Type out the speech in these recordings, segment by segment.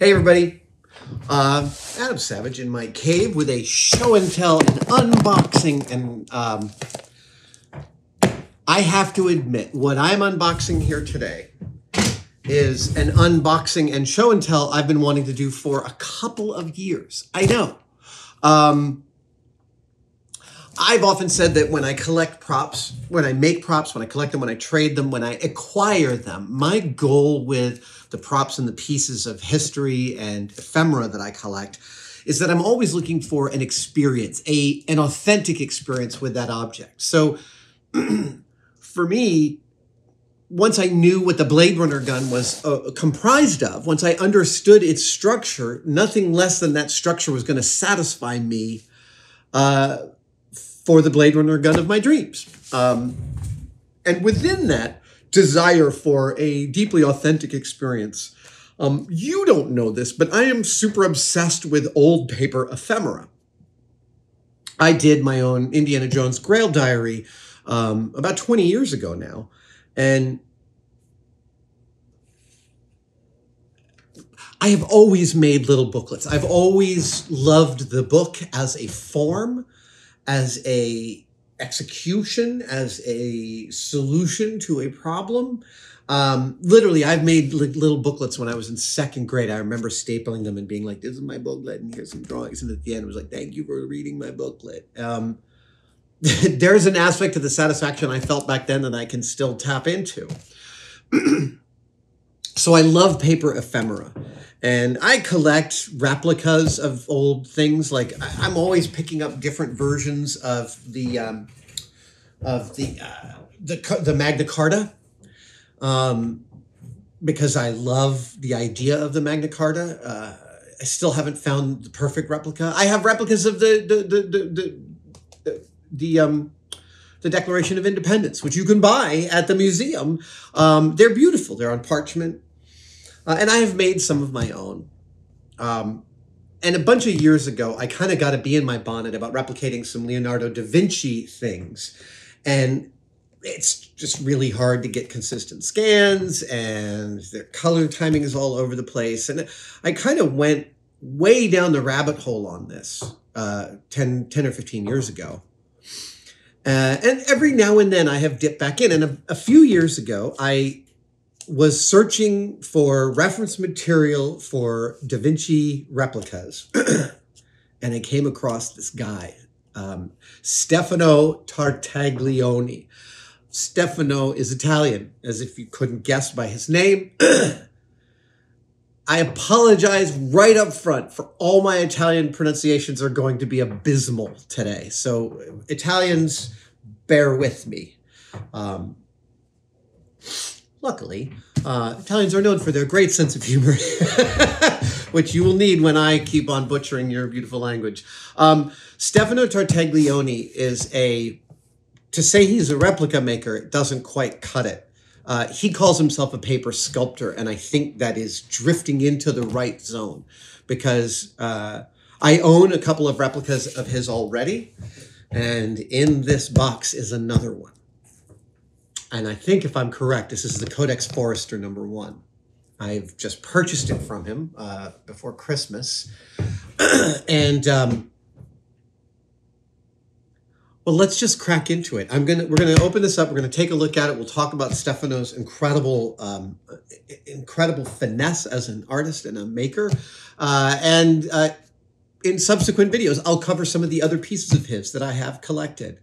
Hey everybody, Adam Savage in my cave with a show and tell and unboxing, and I have to admit, what I'm unboxing here today is an unboxing and show and tell I've been wanting to do for a couple of years. I know. I've often said that when I collect props, when I make props, when I collect them, when I trade them, when I acquire them, my goal with the props and the pieces of history and ephemera that I collect is that I'm always looking for an experience, an authentic experience with that object. So for me, once I knew what the Blade Runner gun was comprised of, once I understood its structure, nothing less than that structure was going to satisfy me for the Blade Runner gun of my dreams. And within that desire for a deeply authentic experience, you don't know this, but I am super obsessed with old paper ephemera. I did my own Indiana Jones Grail Diary about 20 years ago now. And I have always made little booklets. I've always loved the book as a form, as a execution, as a solution to a problem. Literally, I've made little booklets when I was in second grade. I remember stapling them and being like, this is my booklet and here's some drawings. And at the end, it was like, thank you for reading my booklet. There's an aspect to the satisfaction I felt back then that I can still tap into. So I love paper ephemera. And I collect replicas of old things. Like, I'm always picking up different versions of the Magna Carta, because I love the idea of the Magna Carta. I still haven't found the perfect replica. I have replicas of the Declaration of Independence, which you can buy at the museum. They're beautiful. They're on parchment. And I have made some of my own. And a bunch of years ago, I kind of got a bee in my bonnet about replicating some Leonardo da Vinci things. And it's just really hard to get consistent scans, and their color timing is all over the place. And I kind of went way down the rabbit hole on this 10 or 15 years ago. And every now and then I have dipped back in. And a few years ago, I was searching for reference material for Da Vinci replicas. And I came across this guy, Stefano Tartaglione. Stefano is Italian, as if you couldn't guess by his name. I apologize right up front for all my Italian pronunciations are going to be abysmal today. So Italians, bear with me. Luckily, Italians are known for their great sense of humor, which you will need when I keep on butchering your beautiful language. Stefano Tartaglione is to say he's a replica maker, it doesn't quite cut it. He calls himself a paper sculptor, and I think that is drifting into the right zone, because I own a couple of replicas of his already, and in this box is another one. And I think, if I'm correct, this is the Codex Forster #1. I've just purchased it from him before Christmas. And, well, let's just crack into it. We're going to open this up. We're going to take a look at it. We'll talk about Stefano's incredible finesse as an artist and a maker. And in subsequent videos, I'll cover some of the other pieces of his that I have collected.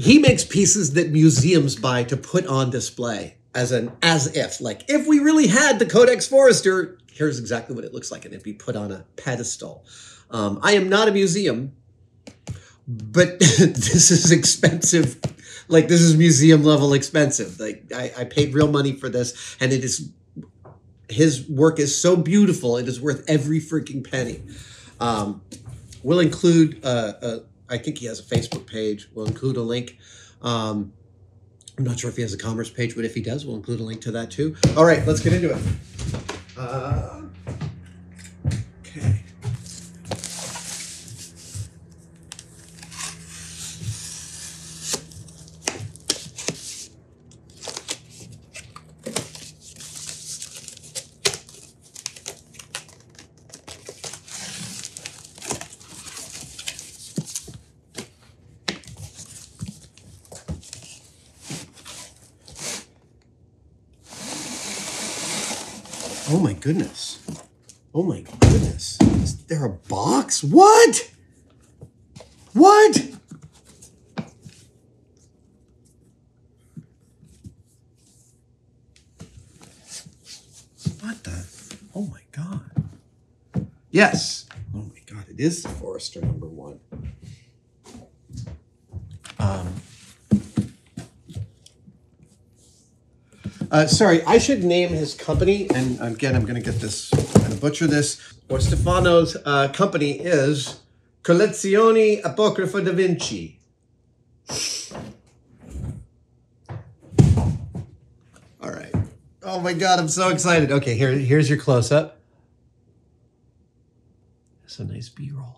He makes pieces that museums buy to put on display as if we really had the Codex Forster, here's exactly what it looks like, and it'd be put on a pedestal. I am not a museum, but this is expensive. Like, this is museum level expensive. Like, I paid real money for this, and it is, his work is so beautiful, it is worth every freaking penny. We'll include I think he has a Facebook page. We'll include a link. I'm not sure if he has a commerce page, but if he does, we'll include a link to that too. All right, let's get into it. Okay. Oh my goodness. Oh my goodness. Is there a box? What? What? What the? Oh my God. Yes. Oh my God. It is the Forster #1. Sorry, I should name his company, and again, I'm going to get this, I'm going to butcher this. Or Stefano's company is Collezione Apocrifa da Vinci. All right. Oh my God, I'm so excited. Okay, here's your close-up. That's a nice B-roll.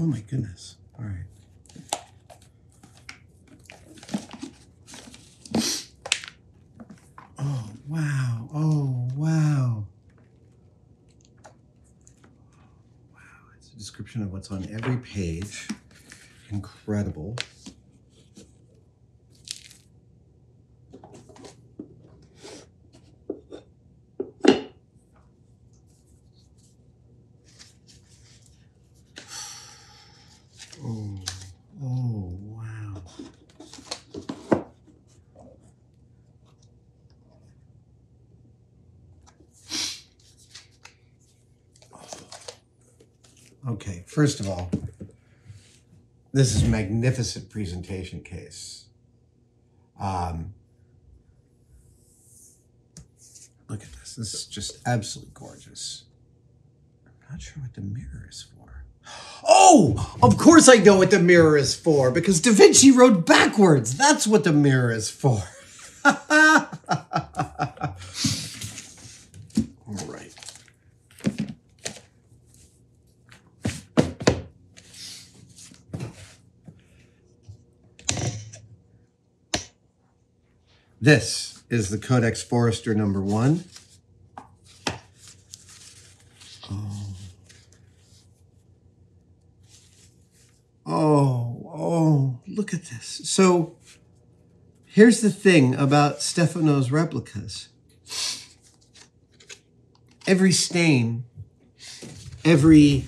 Oh my goodness. All right. Oh, wow. Oh, wow. Wow. It's a description of what's on every page. Incredible. Okay, first of all, this is a magnificent presentation case. Look at this. This is just absolutely gorgeous. I'm not sure what the mirror is for. Oh, of course I know what the mirror is for, because Da Vinci wrote backwards. That's what the mirror is for. This is the Codex Forster #1. Oh. Oh, look at this. So here's the thing about Stefano's replicas. Every stain, every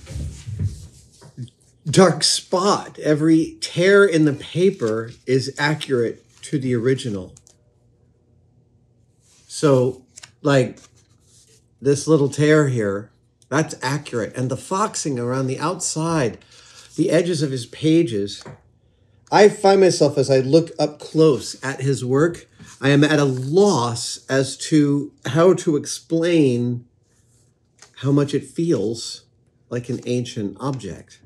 dark spot, every tear in the paper is accurate to the original. So, like, this little tear here, that's accurate. And the foxing around the outside, the edges of his pages, I find myself, as I look up close at his work, I am at a loss as to how to explain how much it feels like an ancient object.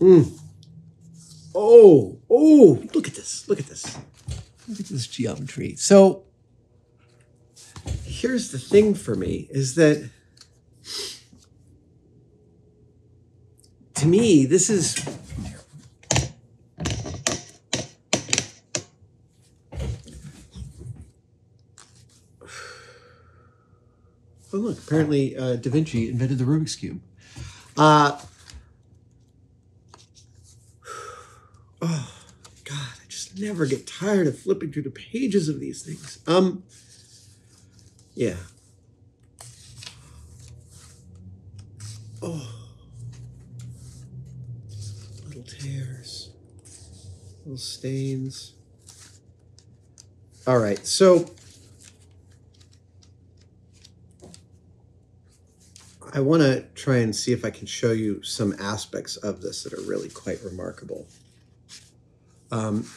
Oh, oh, look at this, look at this. Look at this geometry. So here's the thing for me is that, to me, this is, oh look, apparently Da Vinci invented the Rubik's Cube. Oh. Never get tired of flipping through the pages of these things. Yeah. Oh. Little tears, little stains. All right, so I want to try and see if I can show you some aspects of this that are really quite remarkable.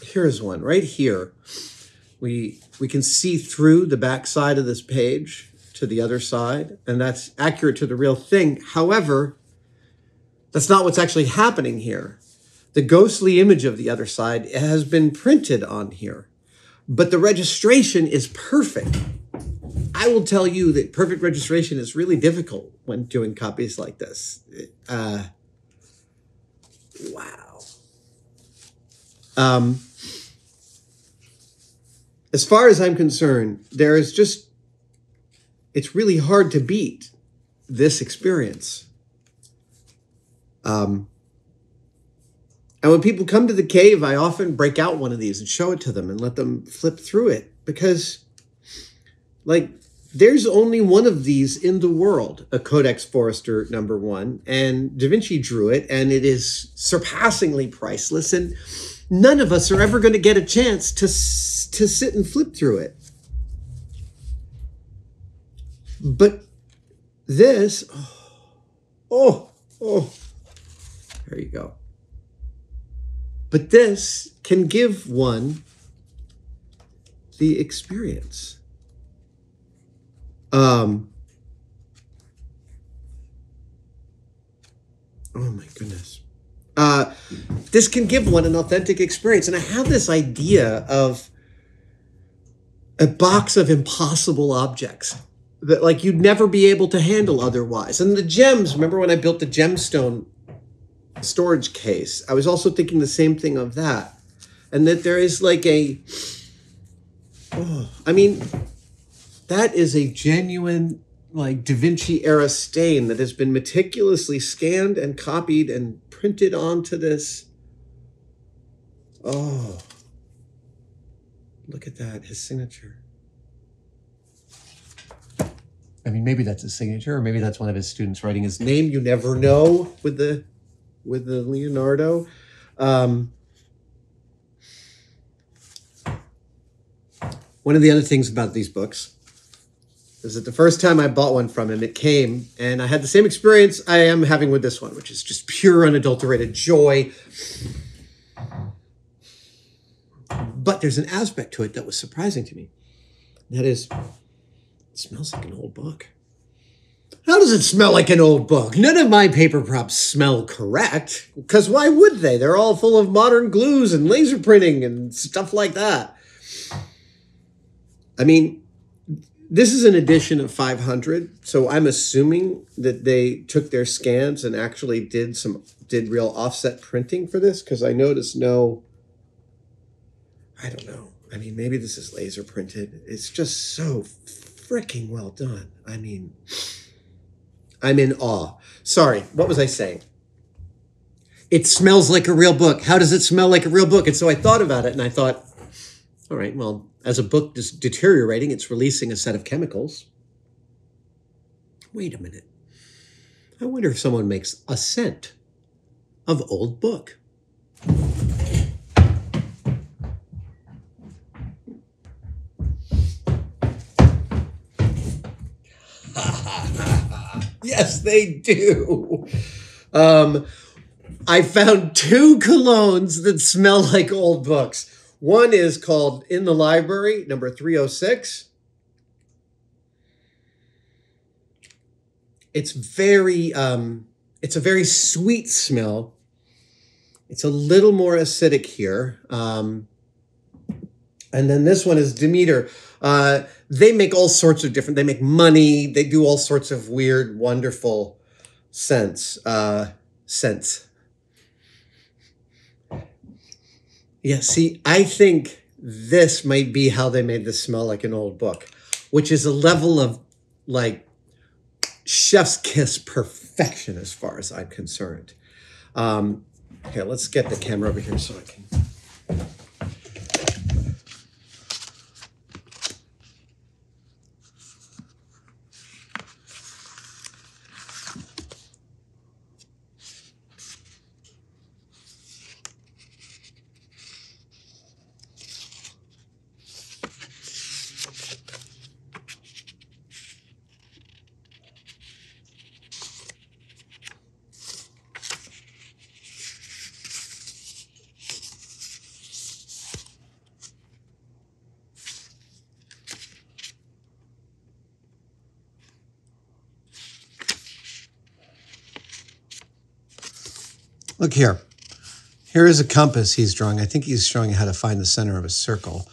Here's one right here. We can see through the back side of this page to the other side, and that's accurate to the real thing. However, that's not what's actually happening here. The ghostly image of the other side has been printed on here, but the registration is perfect. I will tell you that perfect registration is really difficult when doing copies like this. Wow. As far as I'm concerned, there is just, it's really hard to beat this experience. And when people come to the cave, I often break out one of these and show it to them and let them flip through it, because, like, there's only one of these in the world, a Codex Forster #1, and Da Vinci drew it, and it is surpassingly priceless, and none of us are ever going to get a chance to sit and flip through it. But this, there you go. But this can give one the experience. Oh my goodness. This can give one an authentic experience. And I have this idea of a box of impossible objects that, like, you'd never be able to handle otherwise. And the gems, remember when I built the gemstone storage case, I was also thinking the same thing of that. And that there is like a, I mean, that is a genuine, like, Da Vinci era stain that has been meticulously scanned and copied and printed onto this. Oh, look at that, his signature. I mean, maybe that's his signature, or maybe that's one of his students writing his name. You never know with the Leonardo. One of the other things about these books is that the first time I bought one from him, it came, and I had the same experience I am having with this one, which is just pure, unadulterated joy. But there's an aspect to it that was surprising to me. That is, it smells like an old book. How does it smell like an old book? None of my paper props smell correct, because why would they? They're all full of modern glues and laser printing and stuff like that. I mean, this is an edition of 500, so I'm assuming that they took their scans and actually did real offset printing for this, because I noticed no, I don't know. I mean, maybe this is laser printed. It's just so freaking well done. I mean, I'm in awe. Sorry, what was I saying? It smells like a real book. How does it smell like a real book? And so I thought about it, and I thought, all right, well, as a book is deteriorating, it's releasing a set of chemicals. Wait a minute. I wonder if someone makes a scent of old book. Yes, they do. I found two colognes that smell like old books. One is called In the Library number 306. It's very, it's a very sweet smell. It's a little more acidic here. And then this one is Demeter. They make all sorts of different, they make money. They do all sorts of weird, wonderful scents. Yeah, see, I think this might be how they made this smell like an old book, which is a level of, like, chef's kiss perfection as far as I'm concerned. Okay, let's get the camera over here so I can... Look here. Here is a compass he's drawing. I think he's showing how to find the center of a circle.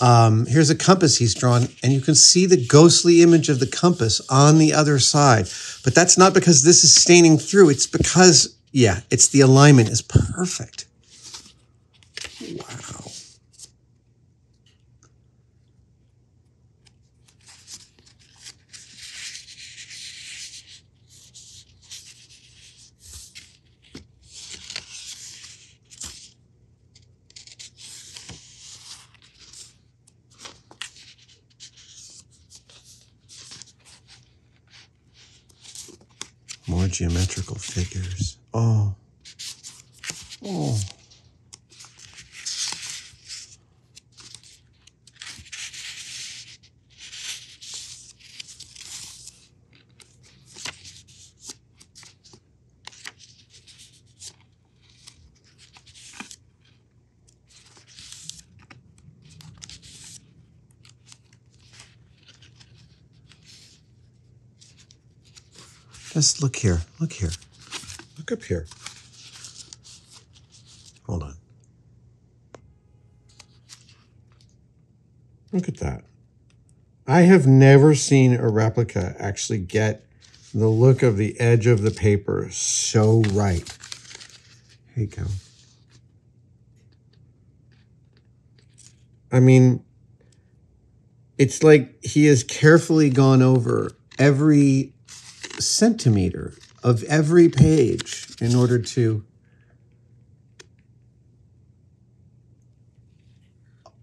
Here's a compass he's drawn, and you can see the ghostly image of the compass on the other side. But that's not because this is staining through. It's because Yeah, it's the alignment is perfect. Wow. More geometrical figures. Oh. Oh. Just look here. Look here. Look up here. Hold on. Look at that. I have never seen a replica actually get the look of the edge of the paper so right. Here you go. I mean, it's like he has carefully gone over every centimeter of every page in order to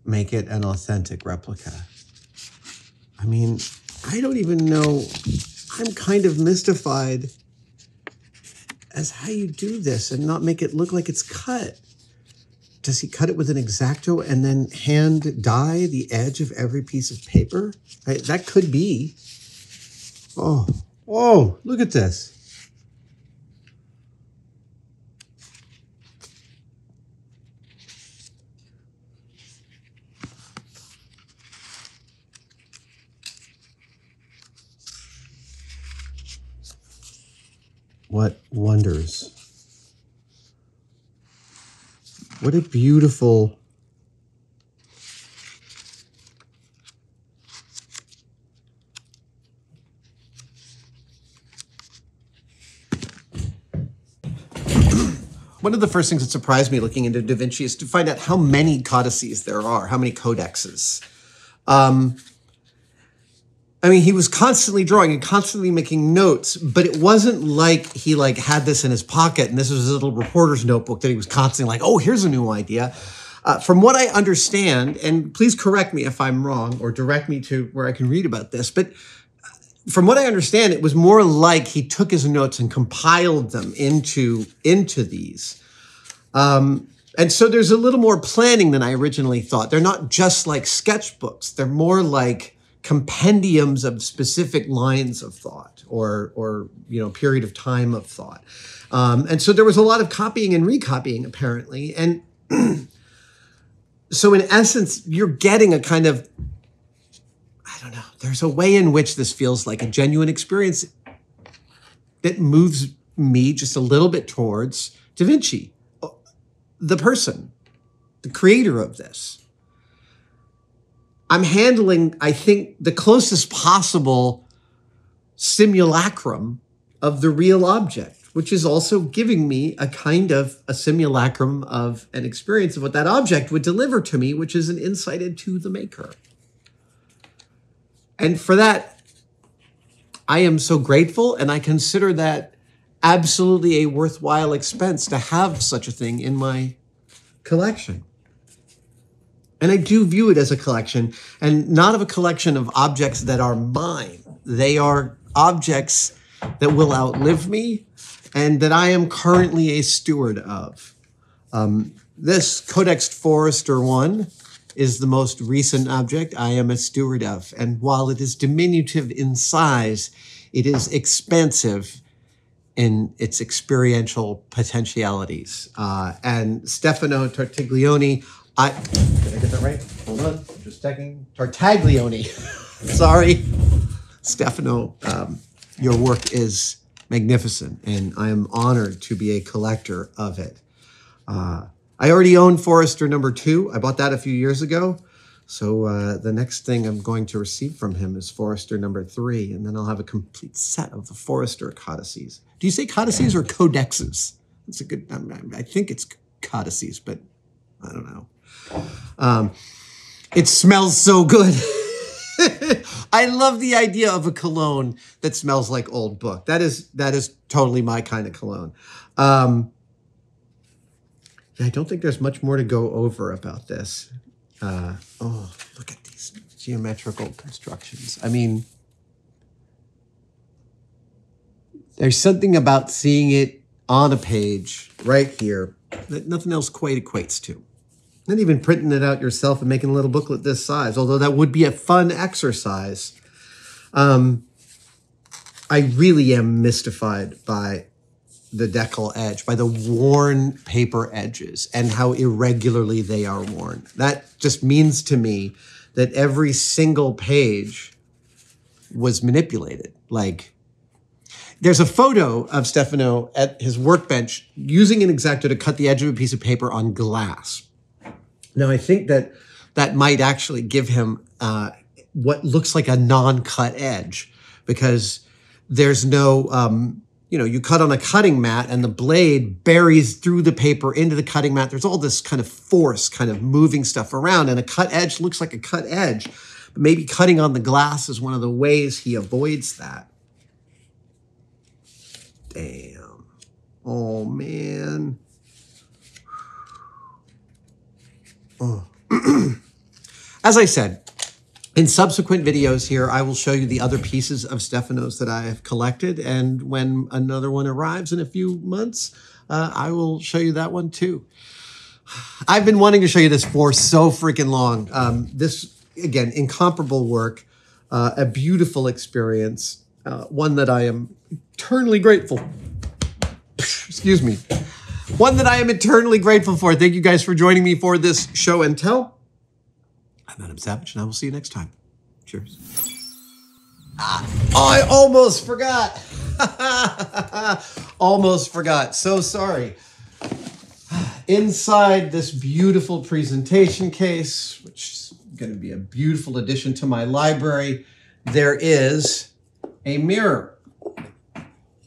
make it an authentic replica. I mean, I don't even know. I'm kind of mystified as how you do this and not make it look like it's cut. Does he cut it with an X-Acto and then hand dye the edge of every piece of paper? That could be. Oh. Oh, look at this. What wonders. What a beautiful... One of the first things that surprised me looking into Da Vinci is to find out how many codices there are, how many codexes. I mean, he was constantly drawing and constantly making notes, but it wasn't like he had this in his pocket and this was his little reporter's notebook that he was constantly like, oh, here's a new idea. From what I understand, and please correct me if I'm wrong or direct me to where I can read about this, but from what I understand, it was more like he took his notes and compiled them into these. And so there's a little more planning than I originally thought. They're not just like sketchbooks. They're more like compendiums of specific lines of thought or you know, period of time of thought. And so there was a lot of copying and recopying, apparently. And so in essence, you're getting a kind of, I don't know. There's a way in which this feels like a genuine experience that moves me just a little bit towards Da Vinci, the person, the creator of this. I'm handling, I think, the closest possible simulacrum of the real object, which is also giving me a kind of a simulacrum of an experience of what that object would deliver to me, which is an insight into the maker. And for that, I am so grateful, and I consider that absolutely a worthwhile expense to have such a thing in my collection. And I do view it as a collection, and not of a collection of objects that are mine. They are objects that will outlive me and that I am currently a steward of. This Codex Forster one is the most recent object I am a steward of. And while it is diminutive in size, it is expansive in its experiential potentialities. And Stefano Tartaglione, did I get that right? Hold on, I'm just checking. Tartaglione, sorry. Stefano, your work is magnificent and I am honored to be a collector of it. I already own Forster number 2. I bought that a few years ago. So the next thing I'm going to receive from him is Forster number 3, and then I'll have a complete set of the Forster codices. Do you say codices or codexes? It's a good, I think it's codices, but I don't know. It smells so good. I love the idea of a cologne that smells like old book. That is totally my kind of cologne. I don't think there's much more to go over about this. Oh, look at these geometrical constructions. I mean, there's something about seeing it on a page right here that nothing else quite equates to. Not even printing it out yourself and making a little booklet this size, although that would be a fun exercise. I really am mystified by the decal edge, by the worn paper edges and how irregularly they are worn. That just means to me that every single page was manipulated. Like, there's a photo of Stefano at his workbench using an X-Acto to cut the edge of a piece of paper on glass. Now, I think that that might actually give him what looks like a non-cut edge, because there's no, you know, you cut on a cutting mat and the blade buries through the paper into the cutting mat. There's all this kind of force kind of moving stuff around, and a cut edge looks like a cut edge. But maybe cutting on the glass is one of the ways he avoids that. Damn. Oh, man. Oh. As I said, in subsequent videos here, I will show you the other pieces of Stefano's that I have collected. And when another one arrives in a few months, I will show you that one too. I've been wanting to show you this for so freaking long. This, again, incomparable work, a beautiful experience, one that I am eternally grateful. Excuse me. One that I am eternally grateful for. Thank you guys for joining me for this show and tell. I'm Adam Savage, and I will see you next time. Cheers. I almost forgot. Almost forgot. So sorry. Inside this beautiful presentation case, which is going to be a beautiful addition to my library, there is a mirror.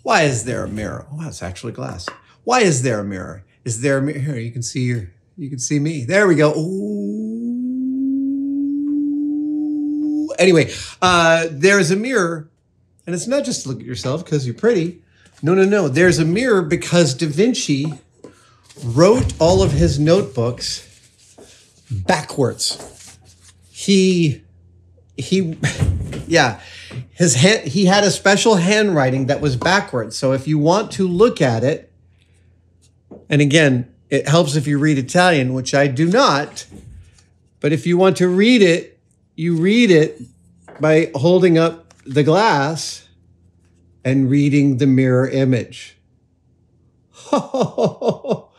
Why is there a mirror? Oh, it's actually glass. Why is there a mirror? Is there a mirror? Here, you can see your, you can see me. There we go. Ooh. Anyway, there is a mirror, and it's not just to look at yourself because you're pretty. No, no, no. There's a mirror because Da Vinci wrote all of his notebooks backwards. He, yeah. His hand, he had a special handwriting that was backwards. So if you want to look at it, and again, it helps if you read Italian, which I do not. But if you want to read it, you read it by holding up the glass and reading the mirror image. Look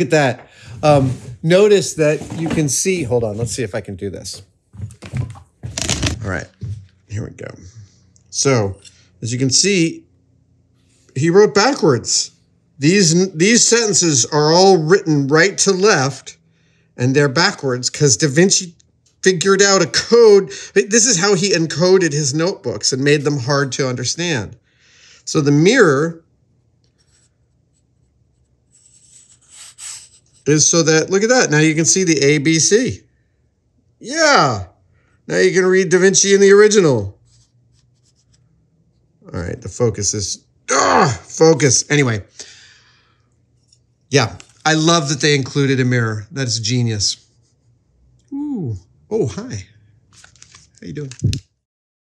at that. Notice that you can see. Hold on. Let's see if I can do this. All right. Here we go. So, as you can see, he wrote backwards. These sentences are all written right to left, and they're backwards because Da Vinci figured out a code. This is how he encoded his notebooks and made them hard to understand. So the mirror is so that, look at that. Now you can see the ABC. Yeah. Now you can read Da Vinci in the original. All right. The focus is, focus. Anyway. Yeah, I love that they included a mirror. That's genius. Ooh. Oh, hi. How you doing?